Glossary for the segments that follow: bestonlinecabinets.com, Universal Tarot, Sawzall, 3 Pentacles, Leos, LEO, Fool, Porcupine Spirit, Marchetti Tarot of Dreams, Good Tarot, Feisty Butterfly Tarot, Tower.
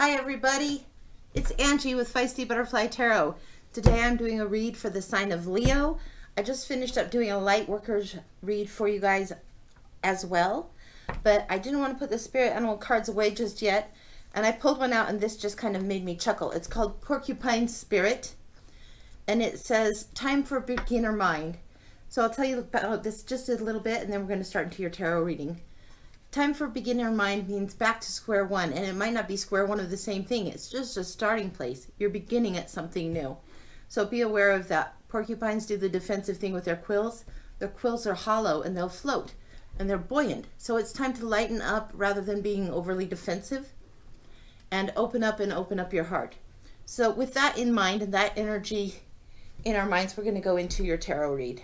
Hi everybody, it's Angie with Feisty Butterfly Tarot. Today I'm doing a read for the sign of Leo. I just finished up doing a light workers read for you guys as well, but I didn't want to put the spirit animal cards away just yet, and I pulled one out and this just kind of made me chuckle. It's called Porcupine Spirit, and it says, time for beginner mind. So I'll tell you about this just a little bit and then we're going to start into your tarot reading. Time for beginner mind means back to square one, and it might not be square one of the same thing. It's just a starting place. You're beginning at something new. So be aware of that. Porcupines do the defensive thing with their quills. Their quills are hollow and they'll float and they're buoyant. So it's time to lighten up rather than being overly defensive, and open up your heart. So with that in mind and that energy in our minds, we're going to go into your tarot read.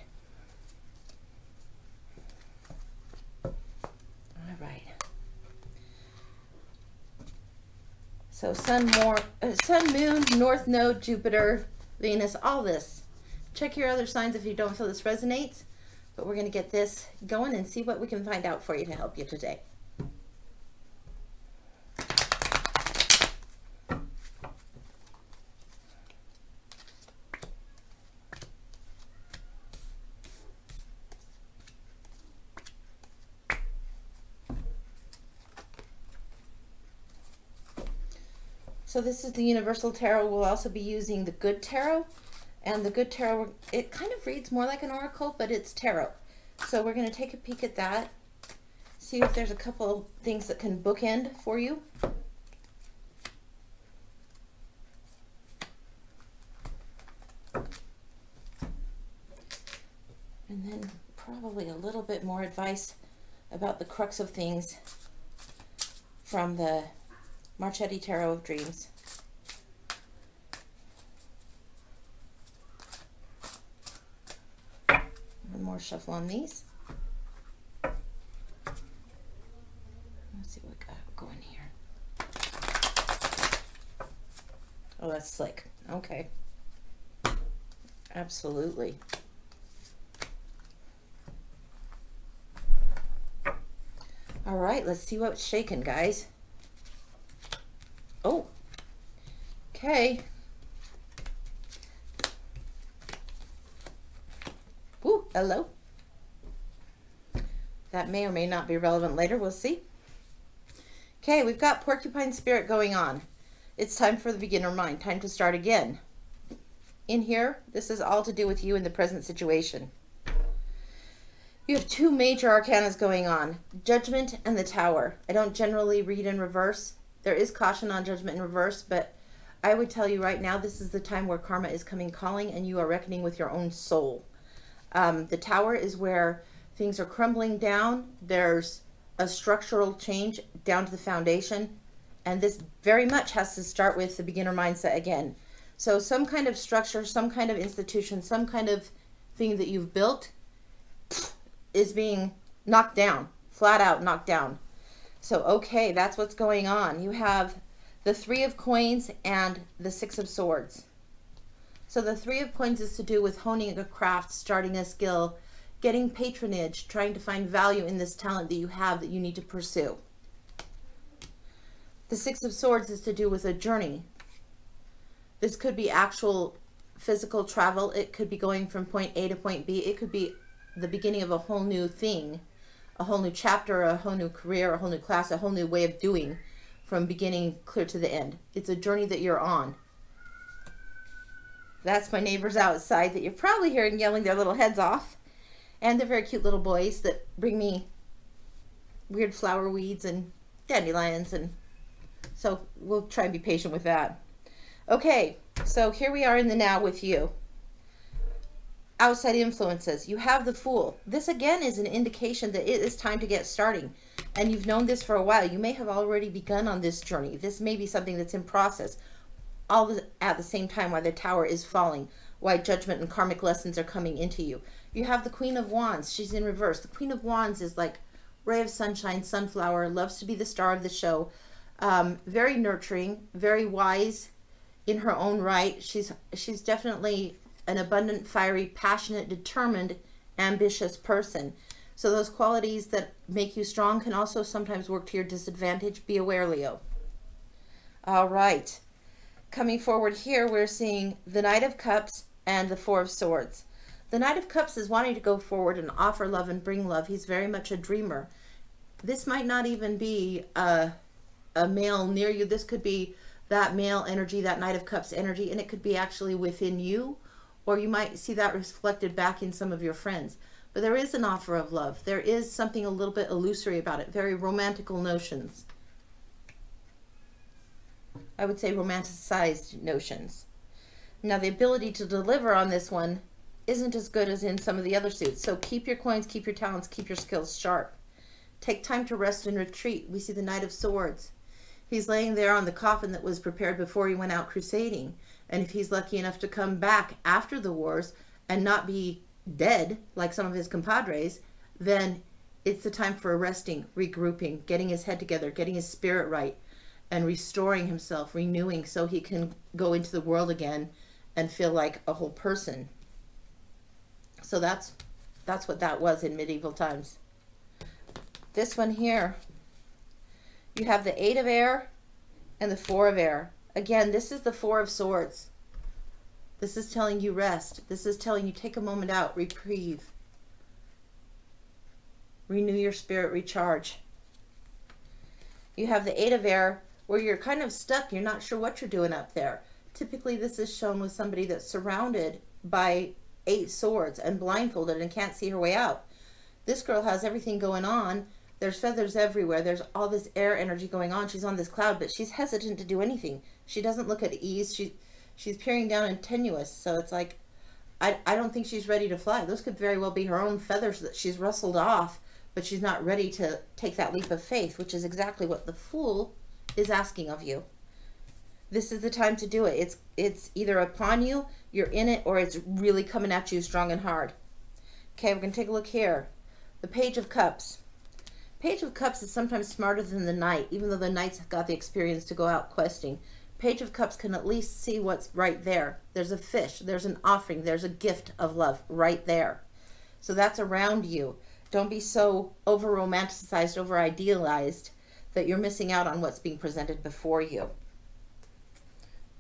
So sun, moon, north node, Jupiter, Venus, all this. Check your other signs if you don't feel this resonates, but we're going to get this going and see what we can find out for you to help you today. So this is the Universal Tarot. We'll also be using the Good Tarot. And the Good Tarot, it kind of reads more like an oracle, but it's tarot. So we're going to take a peek at that, see if there's a couple things that can bookend for you. And then probably a little bit more advice about the crux of things from the Marchetti Tarot of Dreams. One more shuffle on these. Let's see what we got going here. Oh, that's slick. Okay. Absolutely. All right, let's see what's shaking, guys. Oh, okay. Ooh, hello. That may or may not be relevant later. We'll see. Okay, we've got Porcupine Spirit going on. It's time for the beginner mind. Time to start again. In here, this is all to do with you in the present situation. You have two major arcanas going on, Judgment and the Tower. I don't generally read in reverse. There is caution on judgment in reverse, but I would tell you right now, this is the time where karma is coming calling and you are reckoning with your own soul. The Tower is where things are crumbling down. There's a structural change down to the foundation. And this very much has to start with the beginner mindset again. So some kind of structure, some kind of institution, some kind of thing that you've built is being knocked down, flat out knocked down. So, okay, that's what's going on. You have the Three of Coins and the Six of Swords. So the Three of Coins is to do with honing a craft, starting a skill, getting patronage, trying to find value in this talent that you have that you need to pursue. The Six of Swords is to do with a journey. This could be actual physical travel. It could be going from point A to point B. It could be the beginning of a whole new thing. A whole new chapter, a whole new career, a whole new class, a whole new way of doing from beginning clear to the end. It's a journey that you're on. That's my neighbors outside that you're probably hearing yelling their little heads off. And they're very cute little boys that bring me weird flower weeds and dandelions. And so we'll try and be patient with that. Okay, so here we are in the now with you. Outside influences. You have the Fool. This again is an indication that it is time to get starting, and you've known this for a while. You may have already begun on this journey. This may be something that's in process all at the same time while the Tower is falling, why judgment and karmic lessons are coming into you. You have the Queen of Wands. She's in reverse. The Queen of Wands is like ray of sunshine, sunflower, loves to be the star of the show, very nurturing, very wise in her own right. She's definitely an abundant, fiery, passionate, determined, ambitious person. So those qualities that make you strong can also sometimes work to your disadvantage. Be aware, Leo. All right. Coming forward here, we're seeing the Knight of Cups and the Four of Swords. The Knight of Cups is wanting to go forward and offer love and bring love. He's very much a dreamer. This might not even be a male near you. This could be that male energy, that Knight of Cups energy, and it could be actually within you, or you might see that reflected back in some of your friends. But there is an offer of love. There is something a little bit illusory about it, very romantical notions. I would say romanticized notions. Now, the ability to deliver on this one isn't as good as in some of the other suits. So keep your coins, keep your talents, keep your skills sharp. Take time to rest and retreat. We see the Knight of Swords. He's laying there on the coffin that was prepared before he went out crusading. And if he's lucky enough to come back after the wars and not be dead like some of his compadres, then it's the time for resting, regrouping, getting his head together, getting his spirit right, and restoring himself, renewing, so he can go into the world again and feel like a whole person. So that's what that was in medieval times. This one here, you have the Eight of Air and the Four of Air. Again, this is the Four of Swords. This is telling you rest. This is telling you take a moment out, reprieve, renew your spirit, recharge. You have the Eight of Air where you're kind of stuck. You're not sure what you're doing up there. Typically, this is shown with somebody that's surrounded by 8 swords and blindfolded and can't see her way out. This girl has everything going on. There's feathers everywhere. There's all this air energy going on. She's on this cloud, but she's hesitant to do anything. She doesn't look at ease. She's peering down and tenuous. So it's like, I don't think she's ready to fly. Those could very well be her own feathers that she's rustled off, but she's not ready to take that leap of faith, which is exactly what the Fool is asking of you. This is the time to do it. It's either upon you, you're in it, or it's really coming at you strong and hard. Okay, we're going to take a look here. The Page of Cups. Page of Cups is sometimes smarter than the Knight, even though the Knight's got the experience to go out questing. Page of Cups can at least see what's right there. There's a fish, there's an offering, there's a gift of love right there. So that's around you. Don't be so over-romanticized, over-idealized that you're missing out on what's being presented before you.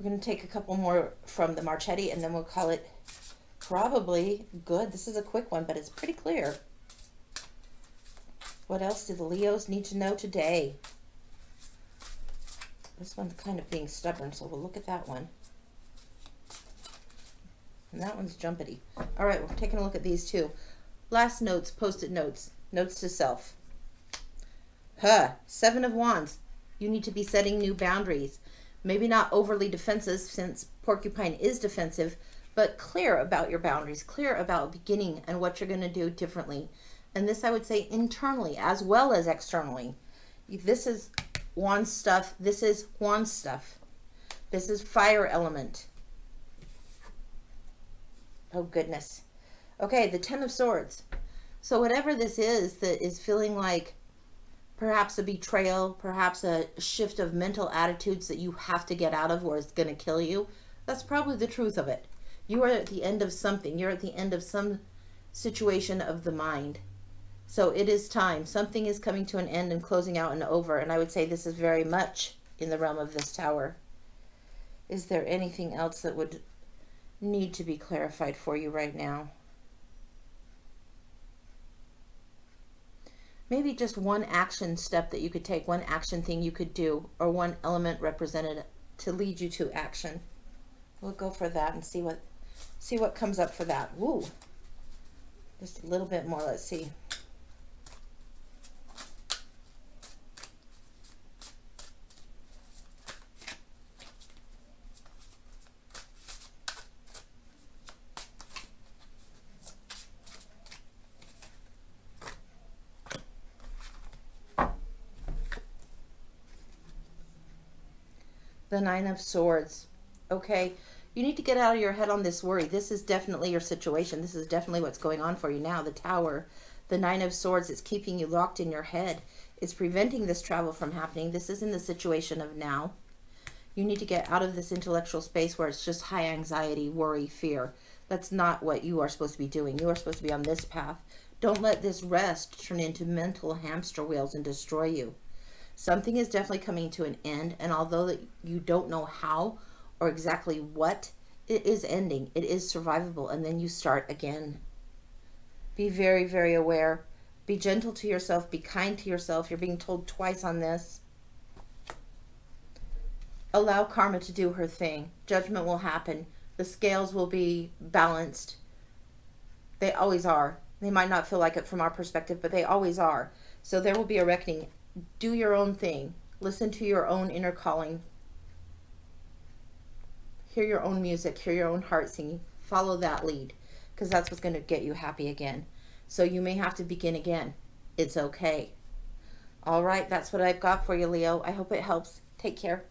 We're going to take a couple more from the Marchetti, and then we'll call it probably good. This is a quick one, but it's pretty clear. What else do the Leos need to know today? This one's kind of being stubborn, so we'll look at that one. And that one's jumpity. All right, we're taking a look at these two. Last notes, post-it notes, notes to self. Seven of Wands. You need to be setting new boundaries. Maybe not overly defensive, since Porcupine is defensive, but clear about your boundaries, clear about beginning and what you're going to do differently. And this, I would say, internally as well as externally. This is Wand stuff. This is Wand stuff. This is fire element. Oh, goodness. Okay, the Ten of Swords. So whatever this is that is feeling like perhaps a betrayal, perhaps a shift of mental attitudes that you have to get out of or it's going to kill you, that's probably the truth of it. You are at the end of something. You're at the end of some situation of the mind. So it is time. Something is coming to an end and closing out and over. And I would say this is very much in the realm of this tower. Is there anything else that would need to be clarified for you right now? Maybe just one action step that you could take, one action thing you could do, or one element represented to lead you to action. We'll go for that and see what comes up for that. Woo! Just a little bit more. Let's see. The Nine of Swords. Okay, you need to get out of your head on this worry. This is definitely your situation. This is definitely what's going on for you now. The Tower, the Nine of Swords is keeping you locked in your head. It's preventing this travel from happening. This is in the situation of now. You need to get out of this intellectual space where it's just high anxiety, worry, fear. That's not what you are supposed to be doing. You are supposed to be on this path. Don't let this rest turn into mental hamster wheels and destroy you. Something is definitely coming to an end, and although that you don't know how or exactly what, it is ending. It is survivable, and then you start again. Be very, very aware. Be gentle to yourself. Be kind to yourself. You're being told twice on this. Allow karma to do her thing. Judgment will happen. The scales will be balanced. They always are. They might not feel like it from our perspective, but they always are. So there will be a reckoning. Do your own thing. Listen to your own inner calling. Hear your own music. Hear your own heart singing. Follow that lead, because that's what's going to get you happy again. So you may have to begin again. It's okay. All right, that's what I've got for you, Leo. I hope it helps. Take care.